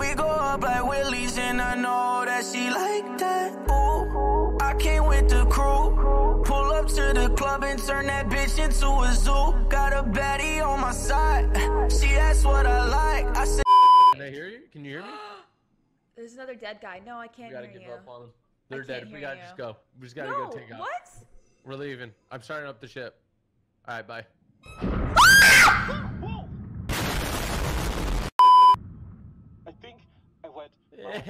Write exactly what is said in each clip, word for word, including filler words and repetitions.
We go up like Willie's, and I know that she like that. Ooh, I came with the crew. Pull up to the club and turn that bitch into a zoo. Got a baddie on my side. She asked what I like. I said, can I hear you? Can you hear me? There's another dead guy. No, I can't hear you. We gotta give you. up on them. They're dead. We gotta you. just go. We just gotta no, go take out. What? We're leaving. I'm starting up the ship. All right, bye. I think I went. Yeah.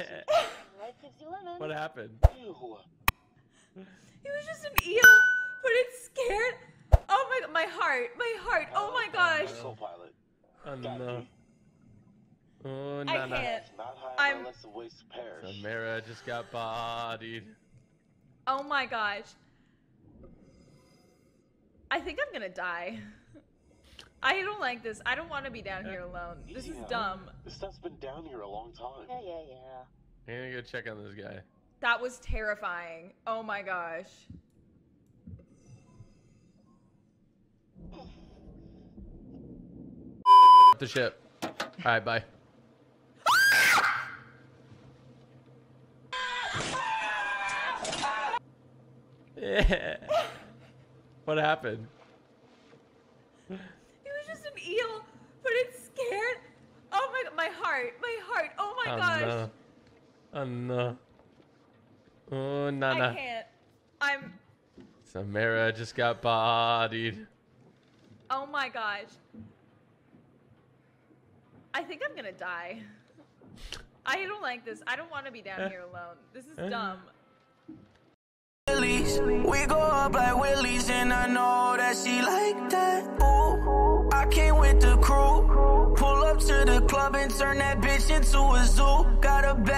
What happened? Ew. It was just an eel, but it scared. Oh my god, my heart, my heart. Oh, oh my gosh. Soul Pilot. Oh no. Oh, nah, I can't. Nah. I'm. Samara just got bodied. Oh my gosh. I think I'm gonna die. I don't like this. I don't want to be down here alone. This yeah. is dumb. This stuff's been down here a long time. Yeah, yeah, yeah. I'm gonna go check on this guy. That was terrifying. Oh my gosh. The ship. All right, bye. Yeah. What happened? It was just an eel, but it scared. Oh my! My heart, my heart. Oh my oh, gosh. No. Oh no. Oh no. I can't. I'm. Samara just got bodied. Oh my gosh. I think I'm gonna die. I don't like this. I don't want to be down here alone. This is dumb. We go up like Willie's, and I know that she like that. Ooh, I came with the crew. Pull up to the club and turn that bitch into a zoo.